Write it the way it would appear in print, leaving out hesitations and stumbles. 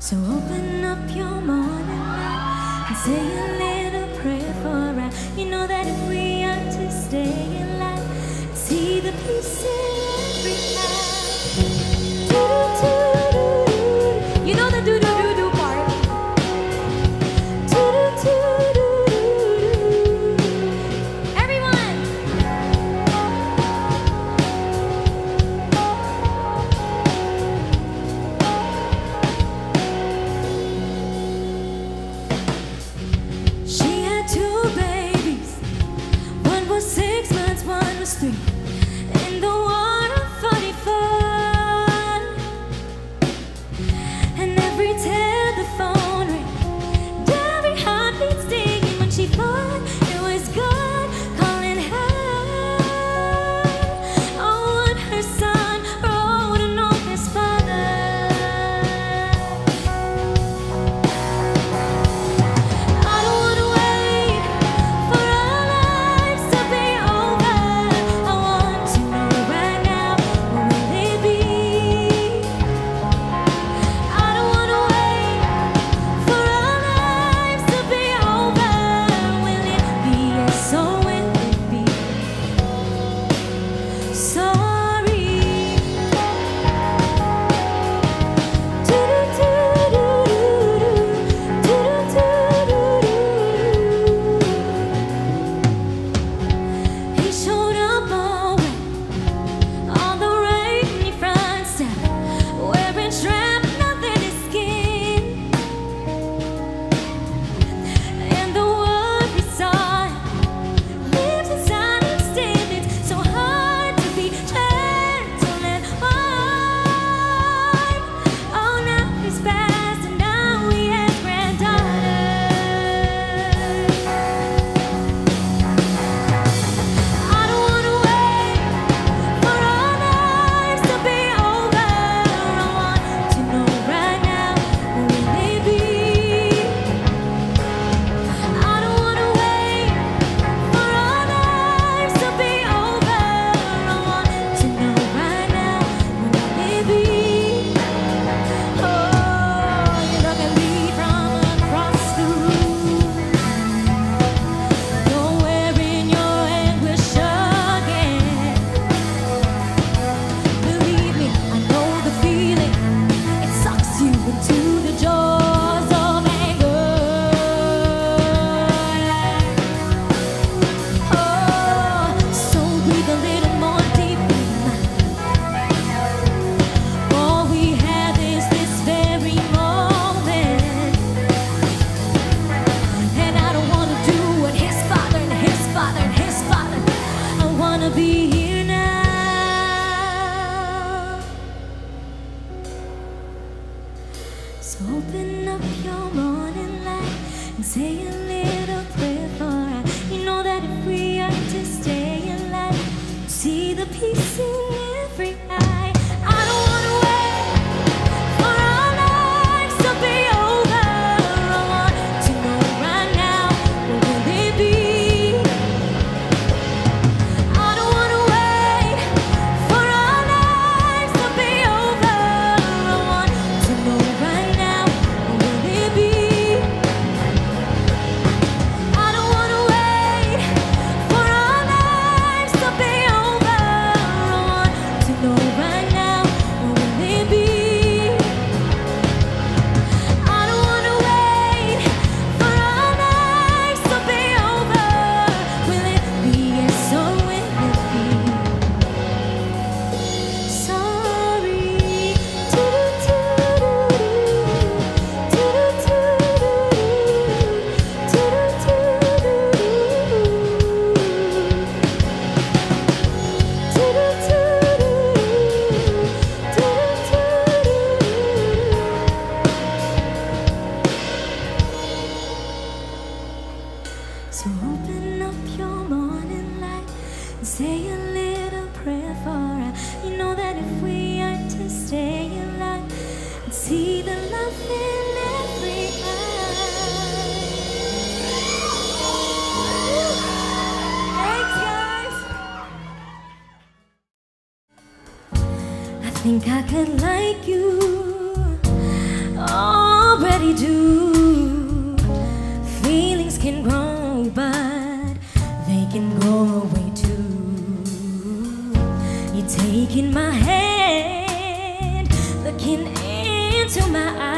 So open up your morning light and say a little prayer for us. You know that if we are to stay in life, see the peace in every night. Do do do do do. You know the do do do do part. Do do do do do. Everyone. In the war of 44, and every telephone ring, every heartbeat stinging when she thought it was God calling her. Oh, what her son wrote and on his father. I don't want to wait for our lives to be over. Be here now. So open up your morning light and say a little prayer for us. You know that if we are to stay alive, see the peace in every eye. I don't want to wait for our lives to be over. I want to know right now, where will they be? So open up your morning light and say a little prayer for us. You know that if we are to stay alive and see the love in every eye. Thanks, guys. I think I could like you. Oh. we do. Feelings can grow, but they can go away too. You're taking my hand, looking into my eyes.